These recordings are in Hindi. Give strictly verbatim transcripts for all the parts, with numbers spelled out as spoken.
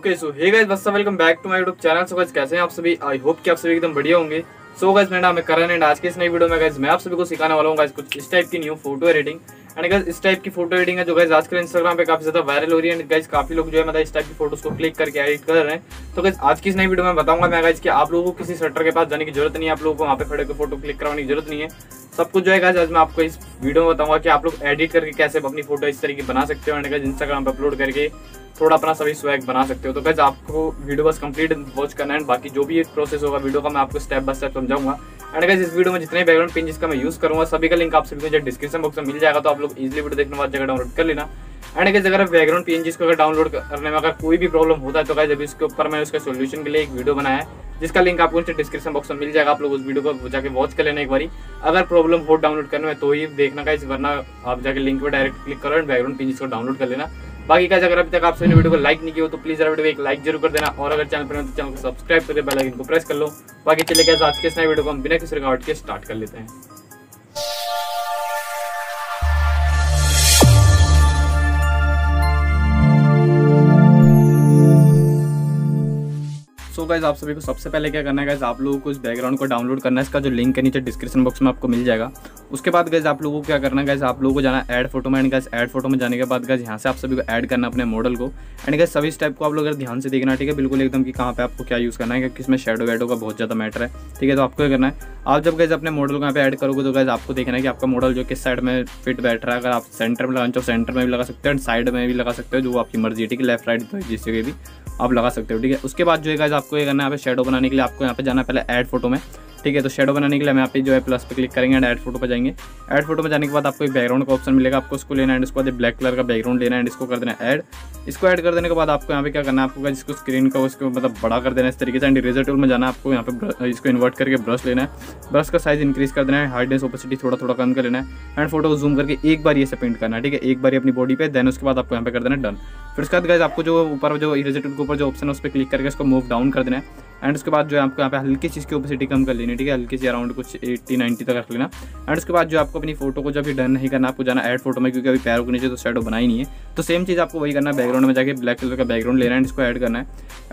ओके सो हे गाइस बस welcome back to my YouTube channel. So guys कैसे हैं आप सभी, आई होप कि आप सभी एकदम बढ़िया होंगे। सो गाइस मेरा नाम है करण एंड आज के इस नई वीडियो में गाइस मैं आप सभी को सिखाने वाला हूँ गाइस कुछ इस टाइप की new photo editing. And guys इस टाइप की फोटो एडिटिंग है जो गाइस आजकल इंस्टाग्राम पे काफी ज्यादा वायरल हो रही है एंड गाइस काफी लोग जो है मतलब इस टाइप की फोटोज को क्लिक करके एडिट कर रहे हैं। तो गाइस आज की इस नई वीडियो में बताऊंगा मैं गाइस कि आप लोगों को किसी शटर के पास जाने की जरूरत नहीं है, आप लोगों को वहाँ पे खड़े होकर फोटो क्लिक करवाने की जरूरत नहीं है। सब कुछ जो है गाइस आज मैं आपको इस वीडियो में बताऊंगा कि आप लोग एडिट करके कैसे अपनी फोटो इस तरीके बना सकते हो एंड गाइस इंस्टाग्राम पे अपलोड करके थोड़ा अपना सभी स्वैग बना सकते हो। तो गाइस आपको वीडियो बस कंप्लीट वॉच करना है, बाकी जो भी एक प्रोसेस होगा वीडियो का मैं आपको स्टेप बाय स्टेप समझाऊंगा। एंड गाइस इस वीडियो में जितने बैकग्राउंड पेजेस का मैं यूज करूंगा सभी का लिंक आप सभी को डिस्क्रिप्शन बॉक्स में मिल जाएगा, तो आप लोग इजीली वीडियो देखने बाद जगह डाउनलोड कर लेना। एंड गाइस अगर बैकग्राउंड पेजेस को अगर डाउनलोड करने में अगर कोई भी प्रॉब्लम होता है तो गाइस अभी इसके ऊपर मैं उसका सॉल्यूशन के लिए एक वीडियो बनाया है जिसका लिंक आपको डिस्क्रिप्शन बॉक्स में मिल जाएगा, आप लोग उस वीडियो को जाकर वॉच कर लेना एक बारी। अगर प्रॉब्लम हो डाउनलोड करने में तो ही देखना गाइस, वरना आप जाकर लिंक पर डायरेक्ट क्लिक करो एंड बैकग्राउंड पेजेस को डाउनलोड कर लेना। बाकी गाइस अगर अभी तक आप सभी वीडियो को लाइक नहीं किया हो तो प्लीज वीडियो को एक लाइक जरूर कर देना, और अगर चैनल पर नए हो तो चैनल को सब्सक्राइब करके बेल आइकन को प्रेस कर लो। बाकी चलिए गाइस आज के इस नए वीडियो को हम बिना किसी रुकावट के स्टार्ट कर लेते हैं। सो गाइस आप सभी को सबसे पहले क्या करना है गाइस, आप लोगों को इस बैकग्राउंड को डाउनलोड करना है, इसका जो लिंक है नीचे डिस्क्रिप्शन बॉक्स में आपको मिल जाएगा। उसके बाद गाइस आप लोगों को क्या करना है गाइस, आप लोगों को जाना ऐड फोटो में एंड गाइस ऐड फोटो में जाने के बाद गाइस यहाँ से आप सभी को ऐड करना अपने मॉडल को। एंड गाइस सभी स्टेप को आप लोग अगर ध्यान से देखना, ठीक है, बिल्कुल एकदम कि कहाँ पे आपको क्या यूज़ करना है क्योंकि इसमें शेडो वैडो का बहुत ज़्यादा मैटर है, ठीक है। तो आपको क्या करना है, आप जब गाइस अपने मॉडल को यहाँ पे ऐड करोगे तो गाइस आपको देखना है कि आपका मॉडल जो किस साइड में फिट बैठ रहा है। अगर आप सेंटर में लगाना चाहो सेंटर में भी लगा सकते हो एंड साइड में भी लगा सकते हो, जो आपकी मर्जी, ठीक है, लेफ्ट राइट जिससे भी आप लगा सकते हो, ठीक है। उसके बाद जो है गाइस आपको ये करना है, यहाँ पे शेडो बनाने के लिए आपको यहाँ पे जाना है पहले ऐड फोटो में, ठीक है। तो शेडो बनाने के लिए हम यहाँ पे जो है प्लस पे क्लिक करेंगे एंड ऐड फोटो पे जाएंगे। ऐड फोटो में जाने के बाद आपको एक बैकग्राउंड का ऑप्शन मिलेगा, आपको उसको लेना है एंड उसके बाद ब्लैक कलर का बैकग्राउंड लेना है एंड इसको कर देना है ऐड। इसको ऐड कर देने के बाद आपको यहाँ पे क्या करना है, आपको इसको स्क्रीन का उसको मतलब बड़ा कर देना इस तरीके से एंड इरेजर टूल में जाना, आपको यहाँ पे इसको इन्वर्ट करके ब्रश लेना है, ब्रश का साइज इंक्रीज कर देना है, हार्डनेस ओपेसिटी थोड़ा थोड़ा कम कर लेना है एंड फोटो को जूम करके एक बार ये से पेंट करना है, ठीक है, एक बार अपनी बॉडी पे। देन उसके बाद आपको यहाँ पे कर देना है डन। फिर उसके बाद गाइस आपको जो ऊपर जो इरेजर टूल के ऊपर जो ऑप्शन है उस पर क्लिक करके उसको मूव डाउन कर देना है एंड उसके बाद जो है आपको यहाँ पे हल्की चीज़ की ओपेसिटी कम कर लेनी, ठीक है, हल्की सी अराउंड कुछ अस्सी नब्बे तक रख लेना। एंड उसके बाद जो आपको अपनी फोटो को जब भी डन नहीं करना, आपको जाना ऐड फोटो में, क्योंकि अभी पैरों के नीचे तो शेडो बना ही नहीं है, तो सेम चीज़ आपको वही करना है, बैकग्राउंड में जाके ब्लैक कलर का बैकग्राउंड लेना है एंड इसको ऐड करना है।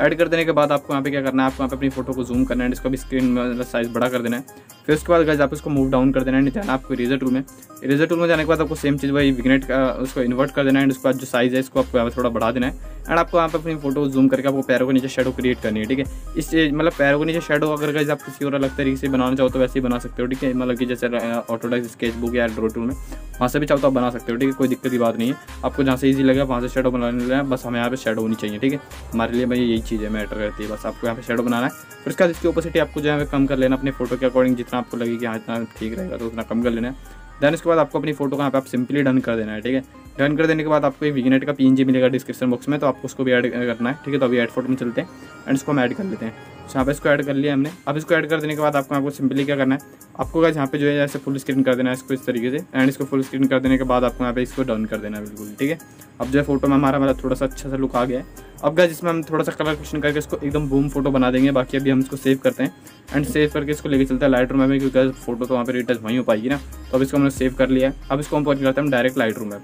ऐड कर देने के बाद आपको यहाँ पे क्या करना है, आपको यहाँ पे अपनी फोटो को जूम करना है, इसको भी स्क्रीन में साइज बड़ा कर देना है। फिर उसके बाद गाइस आप इसको मूव डाउन कर देना है, जाना आपको इरेजर टूल में। इरेजर टूल में जाने के बाद आपको सेम चीज़ वही विग्नेट का उसको इन्वर्ट कर देना है एंड उसके बाद जो साइज़ है इसको आपको यहाँ पे थोड़ा बढ़ा देना है एंड आपको यहाँ पे अपनी फोटो जूम करके आपको पैरों के नीचे शेडो क्रिएट करनी है, ठीक है। इस मतलब पैरों के नीचे शेडो अगर गाइस आप किसी और अलग तरीके से बनाना चाहो तो वैसे ही बना सकते हो, ठीक है, मतलब कि जैसे ऑटोडेस्क स्केच बुक या ड्रॉ टूल में वहाँ से भी चाहो तो आप बना सकते हो, ठीक है, कोई दिक्कत की बात नहीं है। आपको जहाँ से ईजी लगे वहाँ से शेडो बनाने लगे, बस हमें यहाँ पे शेडो होनी चाहिए, ठीक है, हमारे लिए भाई यही चीज़ें मैटर रहती है, बस आपको यहाँ पे शेडो बनाना है। फिर उसके बाद इसकी ओपेसिटी आपको जो है कम कर लेना अपने फोटो के अकॉर्डिंग, जितना आपको लगे कि हाँ इतना ठीक रहेगा तो उतना कम कर लेना है। देन इसके बाद आपको अपनी फोटो को यहाँ पे आप सिंपली डन कर देना है, ठीक है। डन कर देने के बाद आपको एक विग्नेट का पीएनजी मिलेगा डिस्क्रिप्शन बॉक्स में, तो आपको उसको भी ऐड करना है, ठीक है। तो अभी ऐड फोटो में चलते हैं एंड इसको हम ऐड कर लेते हैं। तो यहाँ पे इसको ऐड कर लिया हमने। अब इसको ऐड कर देने के बाद आपको आपको सिंपली क्या करना है, आपको गाइस यहाँ पे जो है ऐसे फुल स्क्रीन कर देना है इसको इस तरीके से एंड इसको फुल स्क्रीन कर देने के बाद आपको यहाँ पे इसको डन कर देना है बिल्कुल, ठीक है। अब जो है फोटो में हमारा मतलब थोड़ा सा अच्छा सा लुक आ गया है। अब गाइस इसमें हम थोड़ा सा कलर कुशन करके इसको एकदम बूम फोटो बना देंगे। बाकी अभी हम इसको सेव करते हैं एंड सेव करके इसको लेके चलते हैं लाइटरूम में, क्योंकि फोटो तो वहाँ पे रिटच वहीं हो पाएगी ना। तो अब इसको हमने सेव कर लिया है। अब इसको हम पहुँच करते हैं डायरेक्ट लाइटरूम में।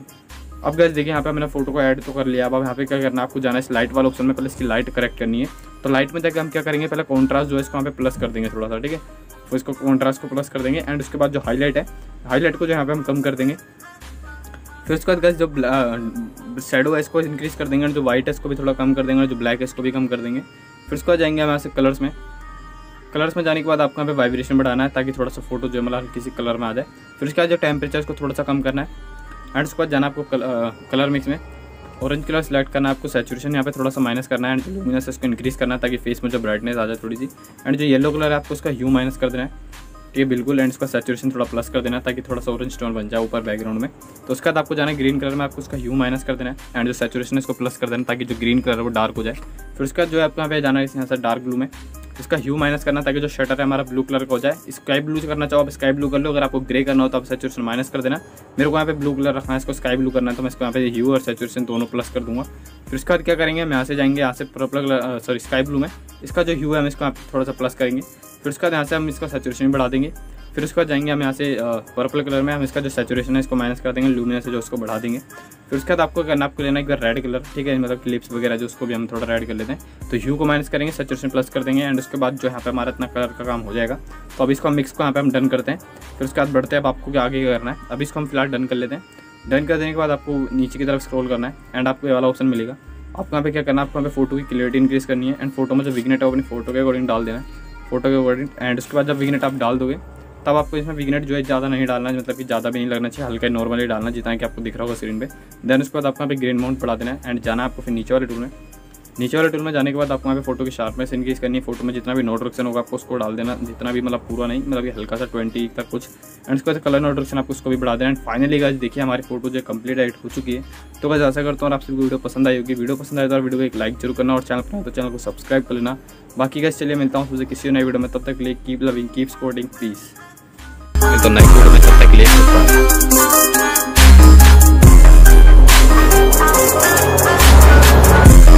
अब गाइस देखिए यहाँ पे मैंने फोटो को ऐड तो कर लिया। अब यहाँ पे क्या करना है, आपको जाना है इस लाइट वाला ऑप्शन में, पहले इसकी लाइट करेक्ट करनी है। तो लाइट में जाकर हम क्या करेंगे, पहले कॉन्ट्रास्ट जो है इसको यहाँ पे प्लस कर देंगे थोड़ा सा, ठीक है, तो इसको कॉन्ट्रास्ट को प्लस कर देंगे एंड उसके बाद जो हाईलाइट है हाईलाइट को जो यहाँ पे हम कम कर देंगे। फिर उसके बाद गाइस जो शेडो है इसको इंक्रीज़ कर देंगे, जो वाइट है इसको भी थोड़ा कम कर देंगे, जो ब्लैक है इसको भी कम कर देंगे। फिर उसके बाद जाएंगे हम यहाँ से कलर्स में। कलर्स में जाने के बाद आपको यहाँ पे वाइब्रेशन बढ़ाना है ताकि थोड़ा सा फोटो जो मतलब किसी कलर में आ जाए। फिर उसके बाद जो टेम्परेचर इसको थोड़ा सा कम करना है एंड उसके बाद जाना आपको कल, आ, कलर मिक्स में ऑरेंज कलर सेलेक्ट करना है। आपको सैचुरेशन यहाँ पे थोड़ा सा माइनस करना है एंड ल्यूमिनेंस इसको इंक्रीज़ करना है ताकि फेस में जो ब्राइटनेस आ जाए थोड़ी सी। एंड जो येलो कलर है आपको उसका ह्यू माइनस कर देना है, ठीक है, बिल्कुल, एंड उसका सैचुरेशन थोड़ा प्लस कर देना ताकि थोड़ा सा ऑरेंज टोन बन जाए ऊपर बैकग्राउंड में। तो उसके बाद आपको जाना है ग्रीन कलर में, आपको उसका ह्यू माइनस कर देना है एंड जो सैचुरेशन है इसको प्लस कर देना ताकि जो ग्रीन कलर है वो डार्क हो जाए। फिर उसका जो है आपको यहाँ पे जाना है यहाँ से डार्क ब्लू में, इसका ह्यू माइनस करना ताकि जो शटर है हमारा ब्लू कलर का हो जाए। स्काई ब्लू से करना चाहो आप स्काई ब्लू कर लो, अगर आपको ग्रे करना हो तो आप सैचुरेशन माइनस कर देना। मेरे को यहाँ पे ब्लू कलर रखना है, इसको स्काई ब्लू करना है, तो मैं इसको यहाँ पे ह्यू और सैचुरेशन दोनों प्लस कर दूंगा। फिर उसके बाद क्या करेंगे, हम यहाँ से जाएंगे यहाँ से purple colour sorry sky blue में, इसका जो ह्यू है हम इसको यहाँ पे थोड़ा सा प्लस करेंगे। फिर उसके बाद यहाँ से हम इसका सैचुरेशन बढ़ा देंगे। फिर उसके बाद जाएंगे हम यहाँ से पर्पल कलर में, हम इसका जो सैचुरेशन है इसको माइनस कर देंगे, लूमिनेंस है जो उसको बढ़ा देंगे। फिर उसके बाद आपको करना, आपको लेना एक बार रेड कलर, ठीक है, मतलब लिप्स वगैरह जो उसको भी हम थोड़ा रेड कर लेते हैं। तो ह्यू को माइनस करेंगे, सैचुरेशन प्लस कर देंगे, एंड उसके बाद जो यहाँ पे हमारा इतना कलर का काम हो जाएगा। तो अब इसको हम मिक्स को यहाँ पे हम डन करते हैं। फिर उसके बाद बढ़ते हैं, अब आपको क्या आगे करना है, अब इसको हम फिलहाल डन कर लेते हैं। डन कर देने के बाद आपको नीचे की तरफ स्क्रॉल करना है एंड आपको ये वाला ऑप्शन मिलेगा। आपको यहाँ पे क्या करना है, आपको यहाँ पे फोटो की क्लियरिटी इंक्रीज करनी है एंड फोटो में जो विग्नेट है अपनी फोटो के अकॉर्डिंग डाल देना है, फोटो के अकॉर्डिंग। एंड उसके बाद जब विग्नेट आप डाल दोगे तब आपको इसमें विग्नेट जो है ज़्यादा नहीं डालना है, मतलब कि ज़्यादा भी नहीं लगना चाहिए, हल्का नॉर्मली डालना जितना कि आपको दिख रहा होगा स्क्रीन पे। देन उसके बाद आपको यहाँ पे ग्रीन माउंट बढ़ा देना है एंड जाना आपको फिर नीचे वाले टूल में। नीचे वाले टूल में जाने के बाद आपको यहाँ पे फोटो की शार्पनेस इंक्रीज करनी है, फोटो में जितना भी नोट रक्शन होगा आपको उसको डाल देना, जितना भी, मतलब पूरा नहीं, मतलब कि हल्का सा ट्वेंटी तक कुछ। एंड उसके बाद कलर नोट रक्शन आपको उसको भी बढ़ा देना। एंड फाइनली गाइस देखिए हमारी फोटो जो कंप्लीट एडिट हो चुकी है। तो गाइस आशा करता हूँ आपसे वीडियो पसंद आई होगी, वीडियो पसंद आए तो वीडियो को एक लाइक जरूर करना और चैनल पर तो चैनल को सब्सक्राइब कर लेना। बाकी गाइस चलिए मिलता हूँ मुझे किसी नई वीडियो में, तब तक ले keep loving keep supporting please. मिलता हूँ नई वीडियो में, तब तक ले।